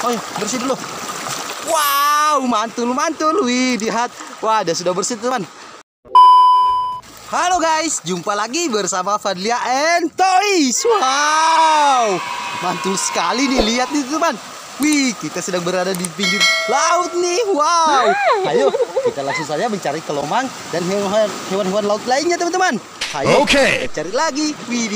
Oh, bersih dulu. Wow, mantul. Wih, lihat. Wah, dia sudah bersih, teman. Halo guys, jumpa lagi bersama Fadliya and Toys. Wow, mantul sekali nih, lihat nih teman. Wih, kita sedang berada di pinggir laut nih. Wow, ayo kita langsung saja mencari kelomang dan hewan-hewan laut lainnya teman-teman. Ayo, kita cari lagi. Wih,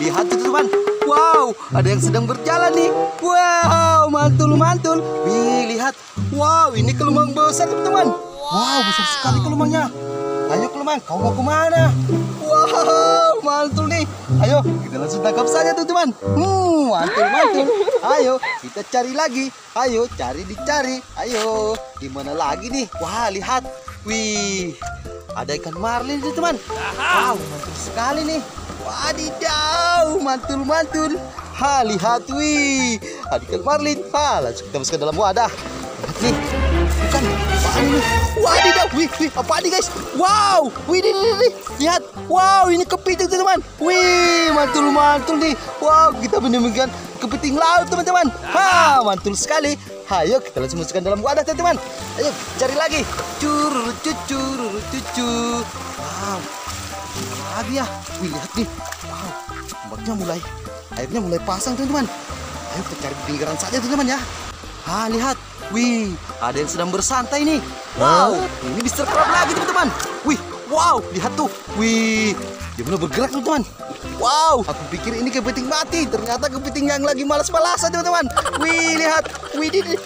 lihat tuh teman. Wow, ada yang sedang berjalan nih. Wow, mantul. Wih, lihat. Wow, ini kelomang besar teman-teman. Wow, besar sekali kelomangnya. Ayo kelomang, kau mau kemana? Wow, mantul nih. Ayo, kita langsung tangkap saja tuh teman. Mantul. Ayo, kita cari lagi. Ayo, dicari. Ayo, di mana lagi nih? Wah, lihat. Wih, ada ikan marlin tuh teman. Wow, mantul sekali nih. Wadidaw, mantul. Ha, lihat, wih. Ada ikan marlin. Ha, langsung kita masukkan dalam wadah. Lihat nih. Bukan, apaan ini? Wadidaw, wih, apaan ini guys? Wow, wih, lihat. Wow, ini kepiting teman-teman. Wih, mantul nih. Wow, kita menemukan kepiting laut teman-teman. Ha, mantul sekali. Ayo kita langsung masukkan dalam wadah teman-teman. Ayo cari lagi. Cucu. Wow, lagi ya. Wih, lihat nih. Wow, ombaknya airnya mulai pasang teman-teman. Ayo kita cari pinggiran saja teman-teman ya. Ha, lihat. Wih, ada yang sedang bersantai nih. Wow, ini Mr. Crab lagi teman-teman. Wih, wow, lihat tuh. Wih, dia mulai bergerak teman-teman. Wow, aku pikir ini kepiting mati. Ternyata kepiting yang lagi malas-malasan teman-teman. Wih, lihat.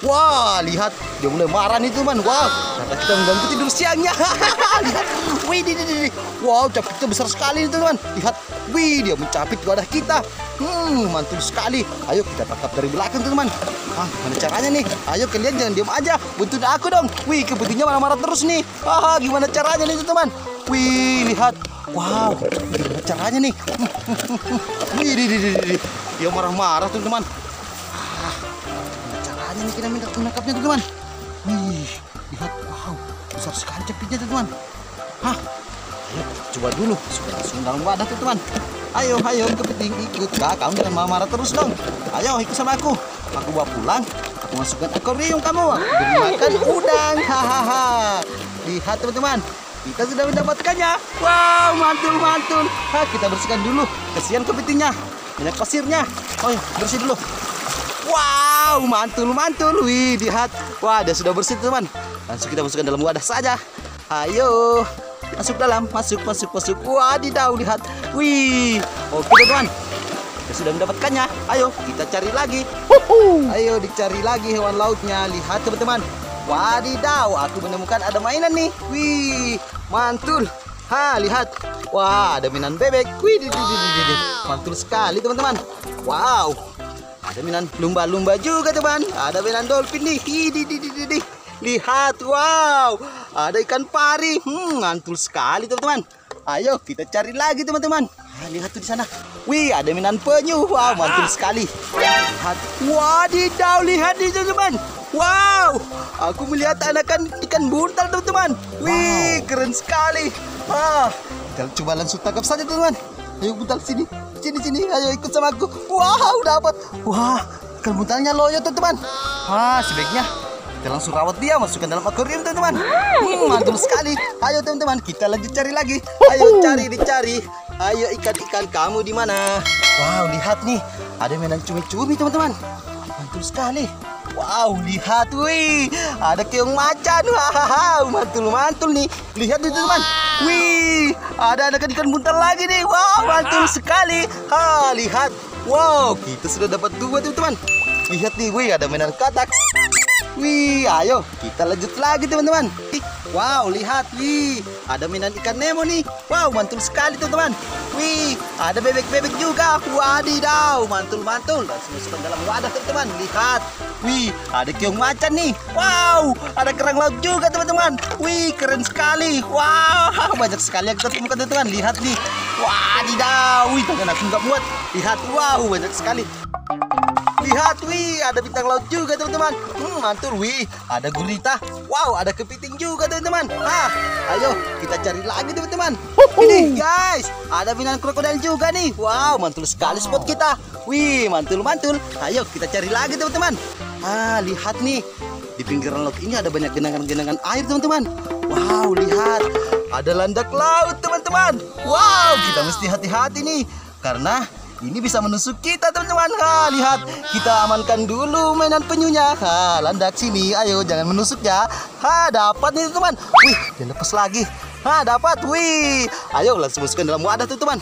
Wah, lihat. Dia mulai marah nih teman. Wow, karena kita mengganggu tidur siangnya. Lihat. Wih, wow, capitnya besar sekali nih teman-teman. Lihat. Wih, dia mencapit wadah kita. Mantul sekali. Ayo kita tangkap dari belakang teman-teman. Ah, mana caranya nih? Ayo kalian jangan diam aja, buntut aku dong. Wih, kepitingnya marah-marah terus nih. Ah, gimana caranya nih teman? Wih, lihat. Wow, gimana caranya nih? Wih, dia marah-marah teman-teman. Ah, gimana caranya nih kita menangkapnya teman-teman? Wih, lihat. Wow, besar sekali capitnya teman-teman. Hah, ayo coba dulu. Langsung dalam wadah teman-teman. Ayo, kepiting ikut. Kamu jangan marah-marah terus dong. Ayo, ikut sama aku. Aku bawa pulang. Aku masukkan akuarium kamu. Aku makan udang. Hahaha. Lihat teman-teman. Kita sudah mendapatkannya. Wow, mantul. Hah, kita bersihkan dulu. Kasihan kepitingnya. Banyak pasirnya. Oh, bersih dulu. Wow, mantul. Wih, lihat. Wah, dia sudah bersih teman. Langsung kita masukkan dalam wadah saja. Ayo. Masuk dalam, masuk. Wadidaw, lihat. Wih. Oke, teman. Kita sudah mendapatkannya. Ayo, kita cari lagi. Ayo, dicari lagi hewan lautnya. Lihat, teman-teman. Wadidaw, aku menemukan ada mainan nih. Wih, mantul. Ha, lihat. Wah, ada mainan bebek. Wih, mantul sekali, teman-teman. Wow. Ada mainan lumba-lumba juga, teman. Ada mainan dolphin nih. Lihat, wow. Ada ikan pari. Mantul sekali teman-teman. Ayo kita cari lagi teman-teman. Lihat tuh di sana. Wih, ada mainan penyu. Wow, mantul sekali. Lihat. Wadidaw, lihat nih teman-teman. Wow, aku melihat anakan ikan buntal teman-teman. Wih, keren sekali. Wah, kita coba langsung tangkap saja teman-teman. Ayo buntal sini. Ayo ikut sama aku. Wow, dapat. Wah, ikan buntalnya loyo teman-teman. Ah, sebaiknya kita langsung rawat dia, masukkan dalam akuarium teman-teman. Mantul sekali. Ayo teman-teman, kita lanjut cari lagi. Ayo dicari. Ayo ikan-ikan kamu di mana? Wow, lihat nih. Ada mainan cumi-cumi teman-teman. Mantul sekali. Wow, lihat. Wih, ada keong macan. Wow, mantul nih. Lihat nih teman. Wih, ada ikan buntal lagi nih. Wow, mantul sekali. Ha, lihat. Wow, kita sudah dapat dua teman-teman. Lihat nih, wih, ada mainan katak. Wih, ayo kita lanjut lagi teman-teman. Wow, lihat. Wih, ada mainan ikan Nemo nih. Wow, mantul sekali teman-teman. Wih, ada bebek-bebek juga. Wadidaw, mantul. Langsung masukkan dalam wadah teman-teman. Lihat. Wih, ada keong macan nih. Wow, ada kerang laut juga teman-teman. Wih, keren sekali. Wow, banyak sekali yang kita temukan teman-teman. Lihat nih. Wadidaw. Wih, tangan aku nggak muat. Lihat, wow, banyak sekali. Lihat, wih, ada bintang laut juga teman-teman. Mantul, wih, ada gurita. Wow, ada kepiting juga teman-teman. Ah, ayo kita cari lagi teman-teman. Ini guys, ada binatang krokodil juga nih. Wow, mantul sekali spot kita. Wih, mantul. Ayo kita cari lagi teman-teman. Ah, lihat nih, di pinggiran laut ini ada banyak genangan-genangan air, teman-teman. Wow, lihat, ada landak laut, teman-teman. Wow, kita mesti hati-hati nih, karena ini bisa menusuk kita, teman-teman. Ha, lihat, kita amankan dulu mainan penyunya. Ha, landak sini, ayo jangan menusuk ya. Ha, dapat nih, teman-teman. Wih, jangan lepas lagi. Ha, dapat. Wih, ayo langsung masukkan dalam wadah, teman-teman.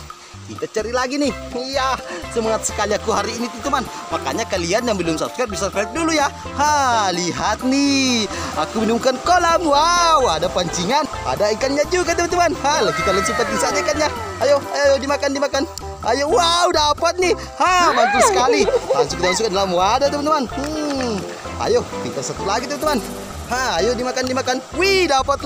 Kita cari lagi nih. Iya, semangat sekali aku hari ini, teman-teman. Makanya kalian yang belum subscribe bisa subscribe dulu ya. Ha, lihat nih, aku minumkan kolam. Wow, ada pancingan, ada ikannya juga, teman-teman. Ha, kita langsung pancing saja ikannya. Ayo, ayo dimakan, dimakan. Ayo, wow, dapat nih. Ha, bagus sekali. Langsung kita masukkan dalam wadah, teman-teman. Ayo, kita satu lagi, teman-teman. Ha, ayo dimakan, dimakan. Wih, dapat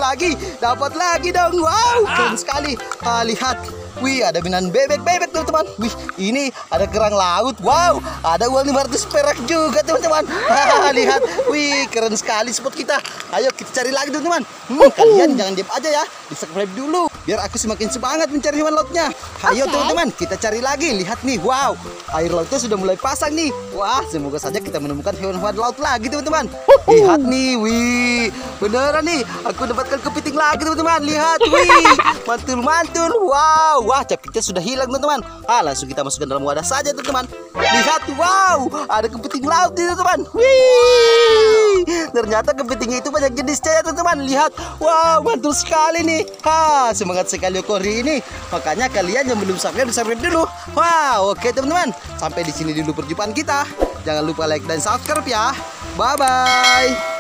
lagi dong. Wow, keren sekali. Ha, lihat. Wih, ada binaan bebek-bebek, teman-teman. Wih, ini ada kerang laut. Wow, ada uang 500 perak juga, teman-teman. Ha, lihat. Wih, keren sekali spot kita. Ayo kita cari lagi, teman-teman. Kalian jangan diam aja ya. Di-subscribe dulu, biar aku semakin semangat mencari hewan lautnya. Ayo teman-teman, kita cari lagi. Lihat nih, wow, air lautnya sudah mulai pasang nih. Wah, semoga saja kita menemukan hewan-hewan laut lagi, teman-teman. Lihat nih, wih, beneran nih, aku dapatkan kepiting lagi, teman-teman. Lihat, wih, mantul-mantul. Wow, wah, capitnya sudah hilang, teman-teman. Ah, langsung kita masukkan dalam wadah saja, teman-teman. Lihat, wow, ada kepiting laut nih, teman-teman. Wih, ternyata kepitingnya itu banyak jenisnya ya, teman-teman. Lihat, wow, mantul sekali nih. Ha, semangat sekali Yoko Hori ini. Makanya kalian yang belum subscribe, subscribe dulu. Wow, oke teman-teman. Sampai di sini dulu perjumpaan kita. Jangan lupa like dan subscribe ya. Bye-bye.